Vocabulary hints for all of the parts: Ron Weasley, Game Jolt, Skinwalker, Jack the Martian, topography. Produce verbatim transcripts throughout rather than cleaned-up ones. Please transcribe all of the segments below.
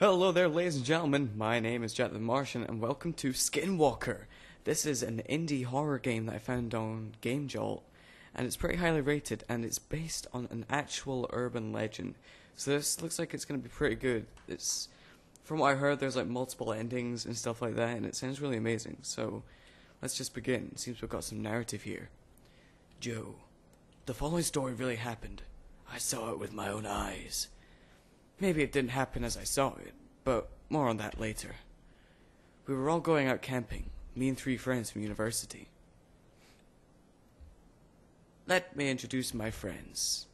Hello there, ladies and gentlemen, my name is Jack the Martian and welcome to Skinwalker. This is an indie horror game that I found on Game Jolt, and it's pretty highly rated, and it's based on an actual urban legend. So this looks like it's going to be pretty good. It's, from what I heard, there's like multiple endings and stuff like that, and it sounds really amazing. So let's just begin. It seems we've got some narrative here. Joe, the following story really happened. I saw it with my own eyes. Maybe it didn't happen as I saw it, but more on that later. We were all going out camping, me and three friends from university. Let me introduce my friends.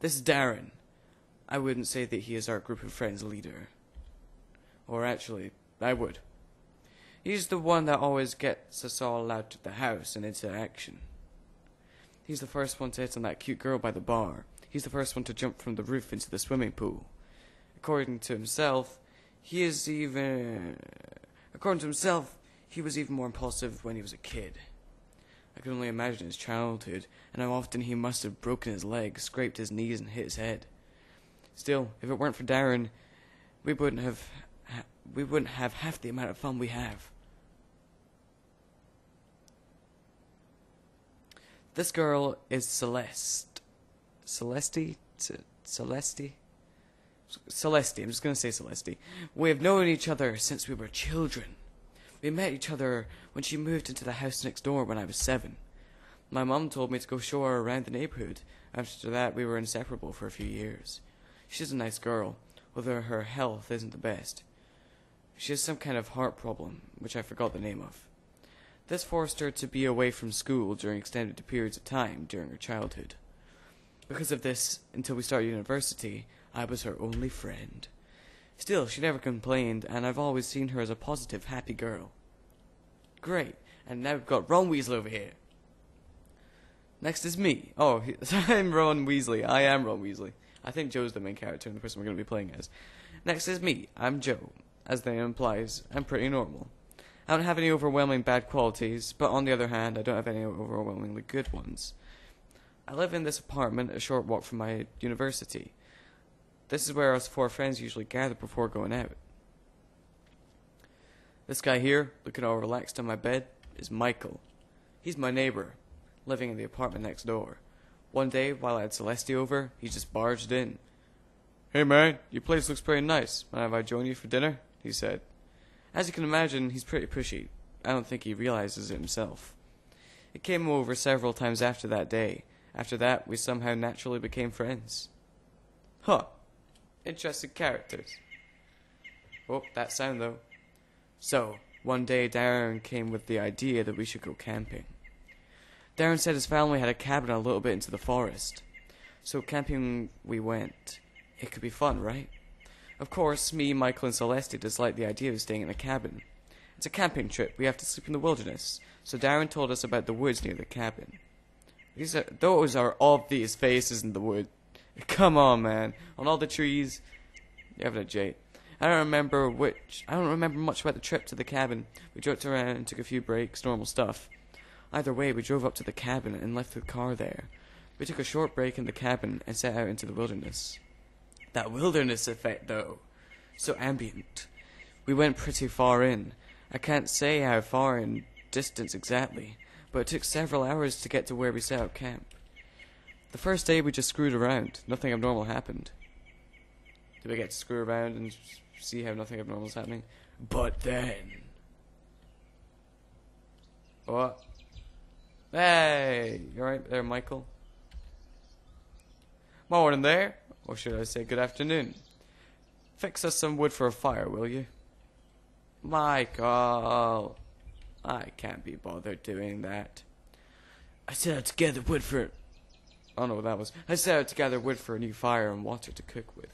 This is Darren. I wouldn't say that he is our group of friends leader. Or actually, I would. He's the one that always gets us all out of the house and into action. He's the first one to hit on that cute girl by the bar. He's the first one to jump from the roof into the swimming pool. According to himself, he is even... According to himself, he was even more impulsive when he was a kid. I can only imagine his childhood, and how often he must have broken his legs, scraped his knees, and hit his head. Still, if it weren't for Darren, we wouldn't have, we wouldn't have half the amount of fun we have. This girl is Celeste. Celeste? Celeste? Celeste, I'm just going to say Celeste. We have known each other since we were children. We met each other when she moved into the house next door when I was seven. My mum told me to go show her around the neighborhood. After that, we were inseparable for a few years. She's a nice girl, although her health isn't the best. She has some kind of heart problem, which I forgot the name of. This forced her to be away from school during extended periods of time during her childhood. Because of this, until we started university, I was her only friend. Still, she never complained, and I've always seen her as a positive, happy girl. Great, and now we've got Ron Weasley over here. Next is me. Oh, I'm Ron Weasley. I am Ron Weasley. I think Joe's the main character and the person we're going to be playing as. Next is me. I'm Joe. As the name implies, I'm pretty normal. I don't have any overwhelming bad qualities, but on the other hand, I don't have any overwhelmingly good ones. I live in this apartment a short walk from my university. This is where us four friends usually gather before going out. This guy here, looking all relaxed on my bed, is Michael. He's my neighbor, living in the apartment next door. One day, while I had Celeste over, he just barged in. "Hey man, your place looks pretty nice. Mind if I join you for dinner?" he said. As you can imagine, he's pretty pushy. I don't think he realizes it himself. It came over several times after that day. After that, we somehow naturally became friends. Huh. Interesting characters. Oh, that sound though. So, one day Darren came with the idea that we should go camping. Darren said his family had a cabin a little bit into the forest. So camping we went. It could be fun, right? Of course, me, Michael and Celeste disliked the idea of staying in a cabin. It's a camping trip, we have to sleep in the wilderness. So Darren told us about the woods near the cabin. These are, those are all these faces in the wood. Come on, man. On all the trees. You're having a jate. I don't remember which. I don't remember much about the trip to the cabin. We joked around, took a few breaks, normal stuff. Either way, we drove up to the cabin and left the car there. We took a short break in the cabin and set out into the wilderness. That wilderness effect, though. So ambient. We went pretty far in. I can't say how far in distance exactly, but it took several hours to get to where we set up camp. The first day we just screwed around. Nothing abnormal happened. Did we get to screw around and see how nothing abnormal is happening? But then... What? Hey! You alright there, Michael? Morning there. Or should I say good afternoon. Fix us some wood for a fire, will you? Michael! I can't be bothered doing that. I set out to gather wood for... Oh no, that was... I set out to gather wood for a new fire and water to cook with.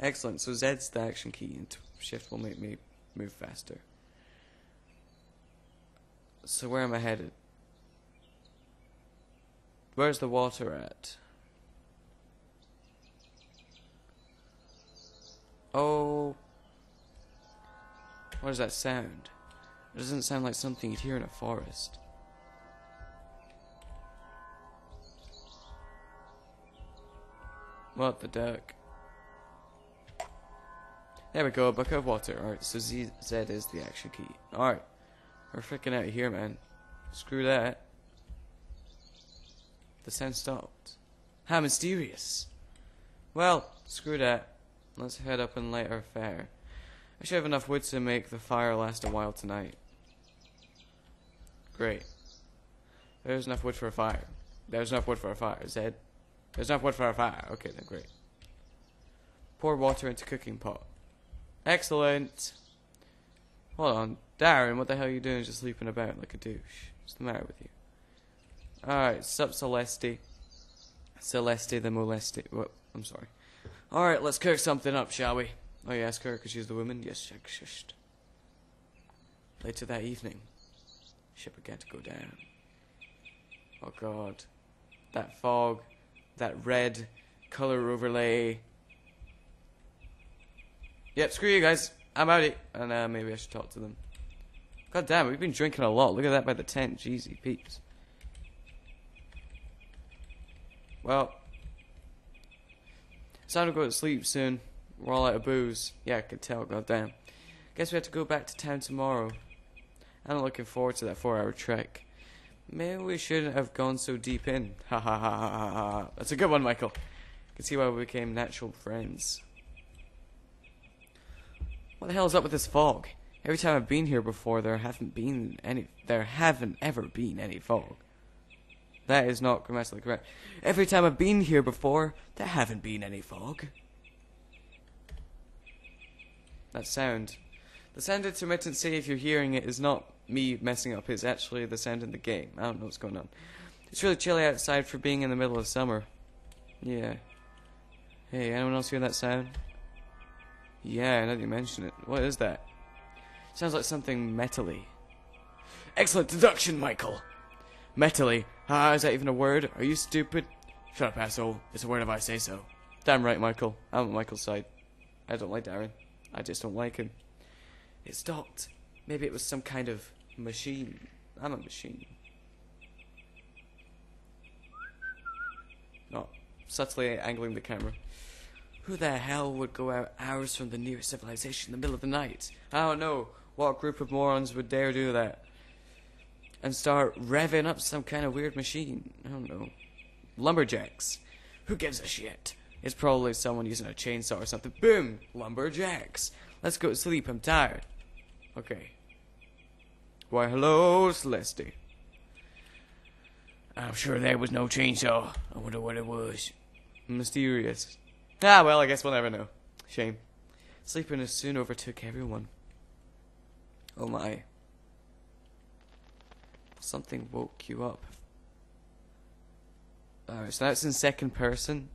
Excellent, so Z's the action key and shift will make me move faster. So where am I headed? Where's the water at? Oh... What does that sound? It doesn't sound like something you'd hear in a forest. What the duck? There we go, a bucket of water. Alright, so Z Z is the action key. Alright. We're freaking out of here, man. Screw that. The sound stopped. How mysterious. Well, screw that. Let's head up and light our fire. I should have enough wood to make the fire last a while tonight. Great. There's enough wood for a fire. There's enough wood for a fire, Zed. There's enough wood for a fire. Okay, then, great. Pour water into cooking pot. Excellent. Hold on. Darren, what the hell are you doing just sleeping about like a douche? What's the matter with you? Alright, sup Celeste. Celeste the moleste. What? I'm sorry. Alright, let's cook something up, shall we? Oh, you ask her because she's the woman? Yes, shush. Later that evening, ship began to go down. Oh, God. That fog. That red color overlay. Yep, screw you guys. I'm out it. And uh, maybe I should talk to them. God damn, we've been drinking a lot. Look at that by the tent. Jeezy peeps. Well, it's time to go to sleep soon. We're all out of booze. Yeah, I can tell. God damn. Guess we have to go back to town tomorrow. I'm not looking forward to that four-hour trek. Maybe we shouldn't have gone so deep in. Ha ha ha ha ha. That's a good one, Michael. You can see why we became natural friends. What the hell is up with this fog? Every time I've been here before, there haven't been any. There haven't ever been any fog. That is not grammatically correct. Every time I've been here before, there haven't been any fog. That sound. The sound intermittency, if you're hearing it, is not me messing up. It's actually the sound in the game. I don't know what's going on. It's really chilly outside for being in the middle of summer. Yeah. Hey, anyone else hear that sound? Yeah, now that you mention it. What is that? Sounds like something metally. Excellent deduction, Michael! Metally. Ah, is that even a word? Are you stupid? Shut up, asshole. It's a word if I say so. Damn right, Michael. I'm on Michael's side. I don't like Darren. I just don't like him. It stopped. Maybe it was some kind of machine. I'm a machine. Not subtly angling the camera. Who the hell would go out hours from the nearest civilization in the middle of the night? I don't know. What group of morons would dare do that? And start revving up some kind of weird machine. I don't know. Lumberjacks. Who gives a shit? It's probably someone using a chainsaw or something. Boom! Lumberjacks. Let's go to sleep. I'm tired. Okay. Why, hello, Celeste. I'm sure there was no chainsaw. I wonder what it was. Mysterious. Ah, well, I guess we'll never know. Shame. Sleepiness soon overtook everyone. Oh, my. Something woke you up. Alright, so that's in second person.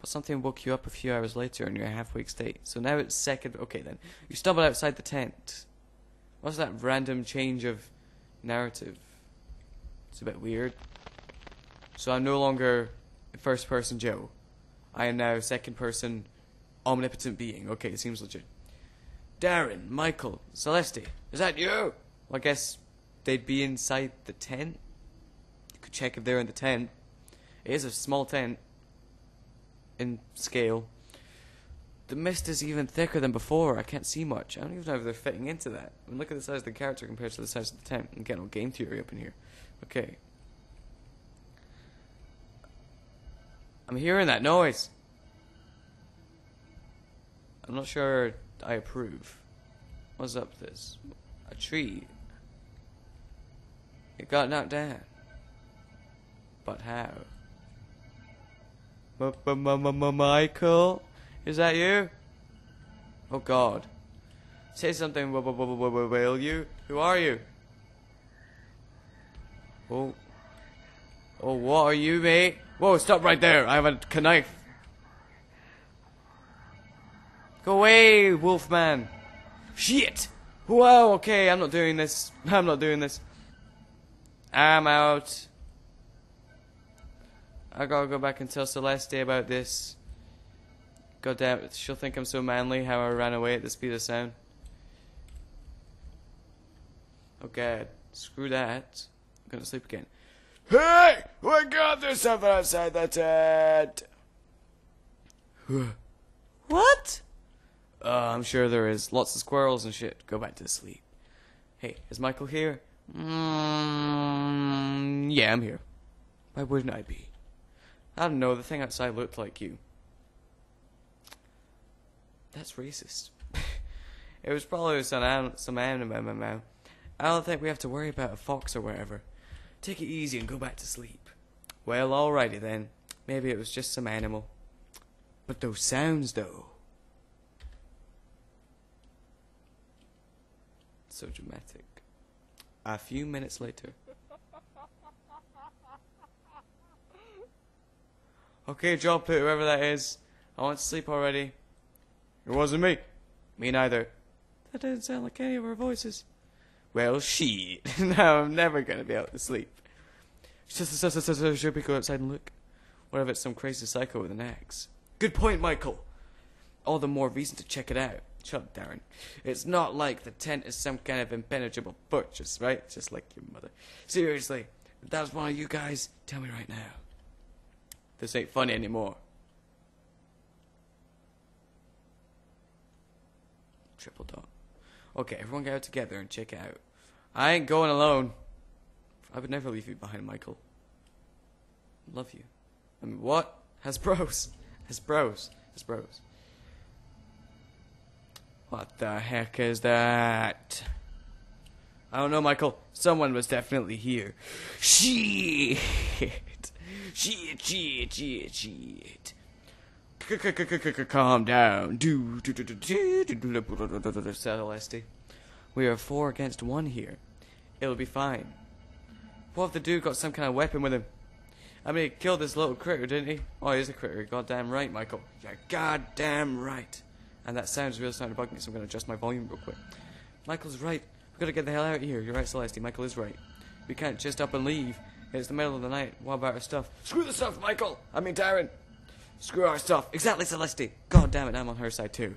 But something woke you up a few hours later and you're a half-week state. So now it's second... Okay, then. You stumbled outside the tent. What's that random change of narrative? It's a bit weird. So I'm no longer first-person Joe. I am now second-person omnipotent being. Okay, it seems legit. Darren, Michael, Celeste, is that you? Well, I guess... they'd be inside the tent. You could check if they're in the tent. It is a small tent in scale. The mist is even thicker than before. I can't see much. I don't even know if they're fitting into that. I mean, look at the size of the character compared to the size of the tent. I'm getting all game theory up in here. Okay. I'm hearing that noise. I'm not sure I approve. What's up with this? A tree. It got knocked down. But how? M-m-m-m-Michael? Is that you? Oh God. Say something, will you? Who are you? Oh. Oh, what are you, mate? Whoa, stop right there. I have a knife. Go away, wolfman. Shit. Whoa, okay, I'm not doing this. I'm not doing this. I'm out. I gotta go back and tell Celeste about this. God damn it, she'll think I'm so manly how I ran away at the speed of sound. Okay, screw that. I'm gonna sleep again. Hey! We got there's something outside the tent! What? Uh, I'm sure there is. Lots of squirrels and shit. Go back to sleep. Hey, is Michael here? Mm, yeah, I'm here. Why wouldn't I be? I don't know. The thing outside looked like you. That's racist. It was probably some anim some animal. I don't think we have to worry about a fox or whatever. Take it easy and go back to sleep. Well, alrighty then. Maybe it was just some animal. But those sounds, though. So dramatic. A few minutes later. Okay, drop it, whoever that is. I want to sleep already. It wasn't me. Me neither. That didn't sound like any of our voices. Well, she. Now I'm never going to be able to sleep. Should we go outside and look? What if it's some crazy psycho with an axe? Good point, Michael. All the more reason to check it out. Shut up, Darren. It's not like the tent is some kind of impenetrable fortress, right? Just like your mother. Seriously, if that was one of you guys, tell me right now. This ain't funny anymore. Triple dot. Okay, everyone get out together and check it out. I ain't going alone. I would never leave you behind, Michael. Love you. I mean, what? Has bros. Has bros. Has bros. What the heck is that? I don't know, Michael. Someone was definitely here. Shit. Shit, shit, shit, shit. Calm down. Celeste. We are four against one here. It'll be fine. What if the dude got some kind of weapon with him? I mean, he killed this little critter, didn't he? Oh, he is a critter. Goddamn right, Michael. You're goddamn right. And that sounds really starting to bug me, so I'm going to adjust my volume real quick. Michael's right. We've got to get the hell out of here. You're right, Celeste. Michael is right. We can't just up and leave. It's the middle of the night. What about our stuff? Screw the stuff, Michael! I mean, Darren! Screw our stuff. Exactly, Celeste. God damn it, I'm on her side too.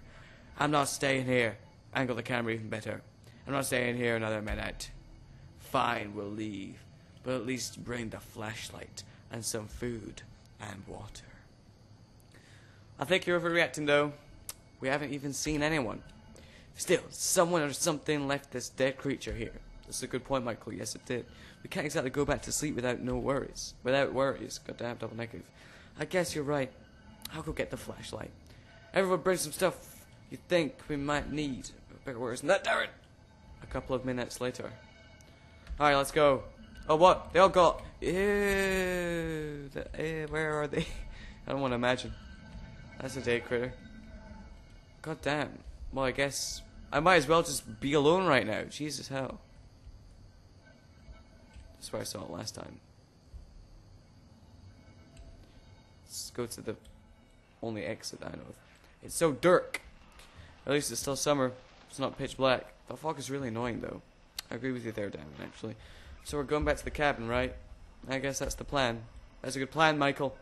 I'm not staying here. Angle the camera even better. I'm not staying here another minute. Fine, we'll leave. But at least bring the flashlight and some food and water. I think you're overreacting though. We haven't even seen anyone. Still, someone or something left this dead creature here. That's a good point, Michael. Yes, it did. We can't exactly go back to sleep without no worries. Without worries. Goddamn double negative. I guess you're right. I'll go get the flashlight. Everyone bring some stuff you think we might need. Bigger words than that, Darren! A couple of minutes later. Alright, let's go. Oh, what? They all got... Ew. The, ew. Where are they? I don't want to imagine. That's a dead critter. God damn. Well, I guess... I might as well just be alone right now. Jesus hell. That's where I saw it last time. Let's go to the only exit I know of. It's so dark. At least it's still summer. It's not pitch black. The fog is really annoying, though. I agree with you there, Darren, actually. So we're going back to the cabin, right? I guess that's the plan. That's a good plan, Michael.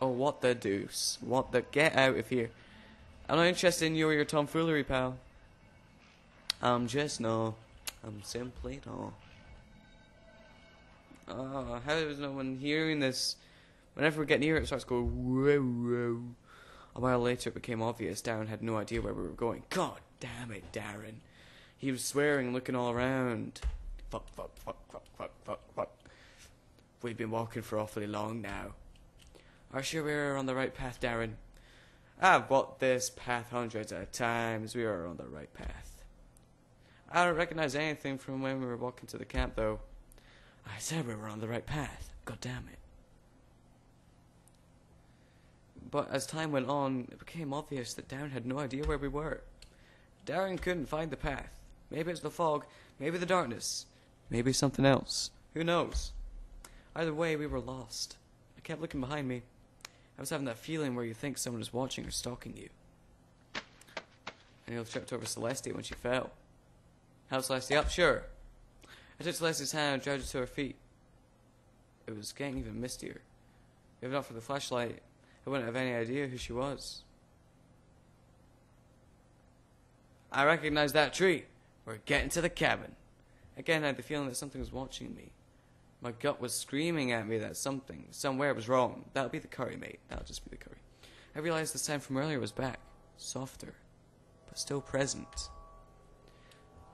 Oh, what the deuce. What the... Get out of here. I'm not interested in you or your tomfoolery, pal. I'm just no. I'm simply no. Oh, how is no one hearing this? Whenever we get near it, it starts going whoa, whoa. A while later, it became obvious Darren had no idea where we were going. God damn it, Darren! He was swearing, looking all around. Fuck, fuck, fuck, fuck, fuck, fuck, fuck. We've been walking for awfully long now. Are you sure we are on the right path, Darren? I've walked this path hundreds of times. We are on the right path. I don't recognize anything from when we were walking to the camp, though. I said we were on the right path. God damn it. But as time went on, it became obvious that Darren had no idea where we were. Darren couldn't find the path. Maybe it's the fog, maybe the darkness, maybe something else. Who knows? Either way, we were lost. I kept looking behind me. I was having that feeling where you think someone is watching or stalking you. And he tripped over Celeste when she fell. Held Celeste up, sure. I took Celeste's hand and dragged her to her feet. It was getting even mistier. If not for the flashlight, I wouldn't have any idea who she was. I recognize that tree. We're getting to the cabin. Again, I had the feeling that something was watching me. My gut was screaming at me that something, somewhere was wrong. That'll be the curry, mate. That'll just be the curry. I realized the sound from earlier was back. Softer, but still present.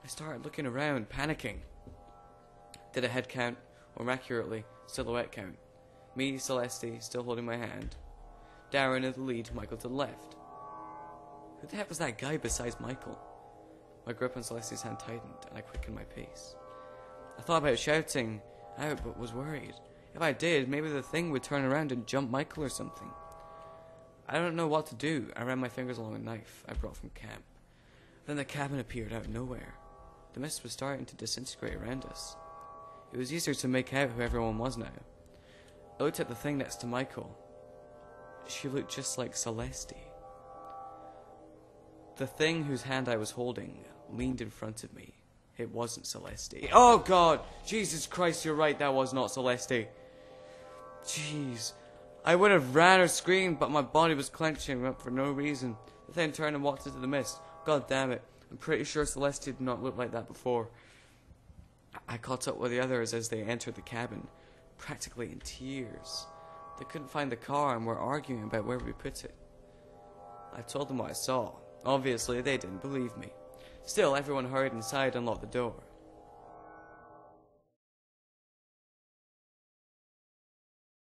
I started looking around, panicking. Did a head count, or more accurately, silhouette count. Me, Celeste, still holding my hand. Darren in the lead, Michael to the left. Who the heck was that guy besides Michael? My grip on Celeste's hand tightened, and I quickened my pace. I thought about shouting out, but was worried. If I did, maybe the thing would turn around and jump Michael or something. I don't know what to do. I ran my fingers along a knife I brought from camp. Then the cabin appeared out of nowhere. The mist was starting to disintegrate around us. It was easier to make out who everyone was now. I looked at the thing next to Michael. She looked just like Celeste. The thing whose hand I was holding leaned in front of me. It wasn't Celeste. Oh God! Jesus Christ, you're right, that was not Celeste. Jeez. I would have ran or screamed, but my body was clenching up for no reason. The thing turned and walked into the mist. God damn it. I'm pretty sure Celeste did not look like that before. I caught up with the others as they entered the cabin, practically in tears. They couldn't find the car and were arguing about where we put it. I told them what I saw. Obviously, they didn't believe me. Still, everyone hurried inside and locked the door.